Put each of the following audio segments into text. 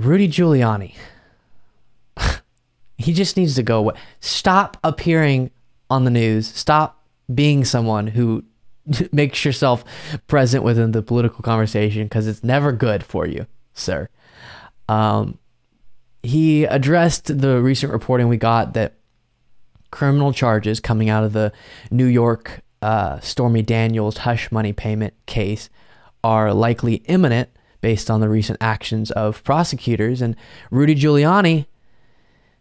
Rudy Giuliani. He just needs to go away. Stop appearing on the news. Stop being someone who makes yourself present within the political conversation, because it's never good for you, sir. He addressed the recent reporting we got that criminal charges coming out of the New York Stormy Daniels hush money payment case are likely imminent based on the recent actions of prosecutors. And Rudy Giuliani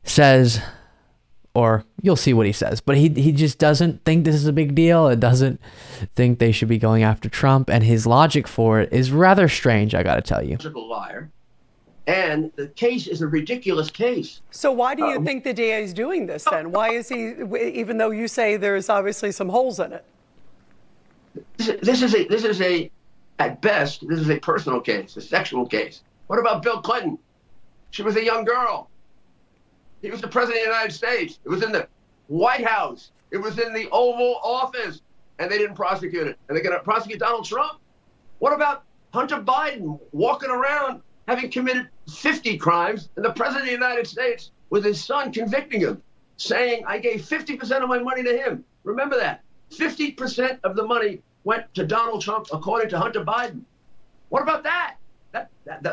says, or you'll see what he says, but he just doesn't think this is a big deal. It doesn't think they should be going after Trump. And his logic for it is rather strange, I got to tell you. Liar. And the case is a ridiculous case. So why do you think the DA is doing this then? Why is he, even though you say there's obviously some holes in it? At best, this is a personal case, a sexual case. What about Bill Clinton? She was a young girl. He was the president of the United States. It was in the White House. It was in the Oval Office. And they didn't prosecute it. And they're going to prosecute Donald Trump? What about Hunter Biden walking around having committed 50 crimes and the president of the United States with his son convicting him, saying, I gave 50% of my money to him. Remember that. 50% of the money went to Donald Trump, according to Hunter Biden. What about that?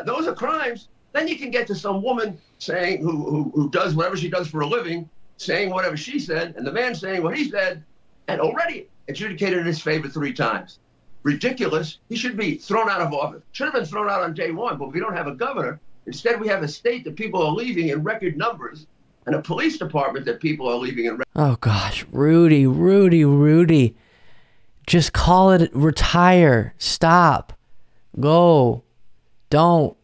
Those are crimes. Then you can get to some woman saying who does whatever she does for a living, saying whatever she said, and the man saying what he said, and already adjudicated in his favor 3 times. Ridiculous. He should be thrown out of office. Should have been thrown out on day one, but we don't have a governor. Instead, we have a state that people are leaving in record numbers and a police department that people are leaving in record numbers. Oh, gosh. Rudy. Just call it, retire, stop, go, don't.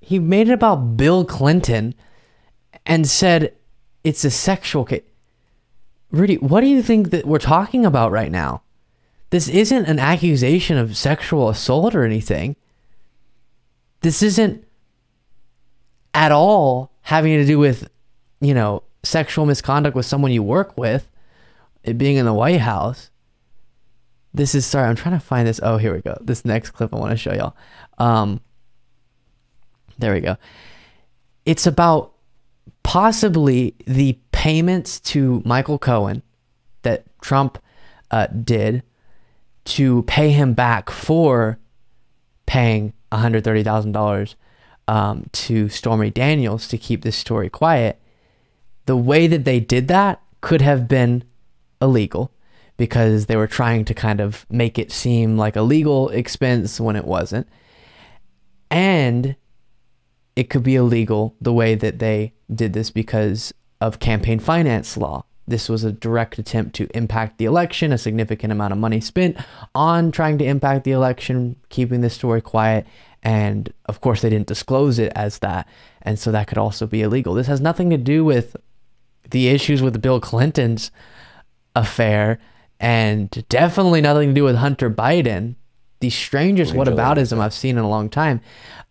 He made it about Bill Clinton and said it's a sexual case. Rudy, what do you think that we're talking about right now? This isn't an accusation of sexual assault or anything. This isn't at all having to do with, you know, sexual misconduct with someone you work with. It being in the White House. This is, sorry, I'm trying to find this. Oh, here we go. This next clip I want to show y'all. There we go. It's about possibly the payments to Michael Cohen that Trump did to pay him back for paying $130,000 to Stormy Daniels to keep this story quiet. The way that they did that could have been illegal, because they were trying to kind of make it seem like a legal expense when it wasn't. And it could be illegal the way that they did this because of campaign finance law. This was a direct attempt to impact the election, a significant amount of money spent on trying to impact the election, keeping this story quiet. And of course, they didn't disclose it as that. And so that could also be illegal. This has nothing to do with the issues with Bill Clinton's affair, and definitely nothing to do with Hunter Biden, the strangest whataboutism I've seen in a long time.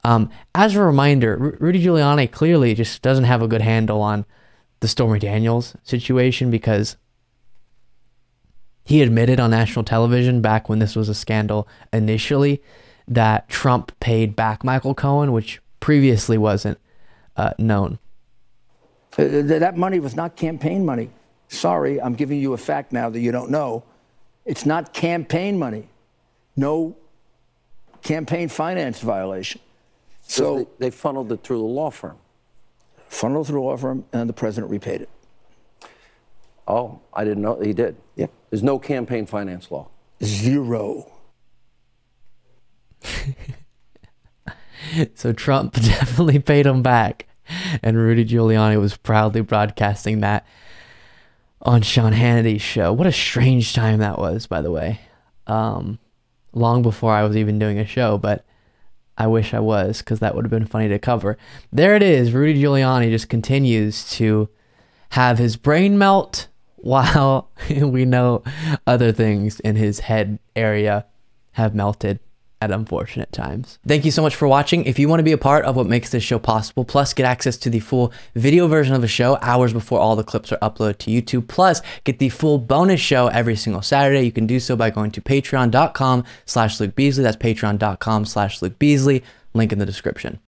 As a reminder, Rudy Giuliani clearly just doesn't have a good handle on the Stormy Daniels situation, because he admitted on national television back when this was a scandal initially that Trump paid back Michael Cohen, which previously wasn't known. That money was not campaign money. Sorry, I'm giving you a fact now that you don't know. It's not campaign money. No campaign finance violation. So they funneled it through the law firm. Funneled through the law firm, and the president repaid it. Oh, I didn't know he did. Yeah. There's no campaign finance law. Zero. So Trump definitely paid him back. And Rudy Giuliani was proudly broadcasting that on Sean Hannity's show. What a strange time that was, by the way. Long before I was even doing a show, but I wish I was, because that would have been funny to cover. There it is. Rudy Giuliani just continues to have his brain melt while we know other things in his head area have melted at unfortunate times. Thank you so much for watching. If you want to be a part of what makes this show possible, plus get access to the full video version of the show hours before all the clips are uploaded to YouTube, plus get the full bonus show every single Saturday, you can do so by going to patreon.com/LukeBeasley. That's patreon.com/LukeBeasley. link in the description.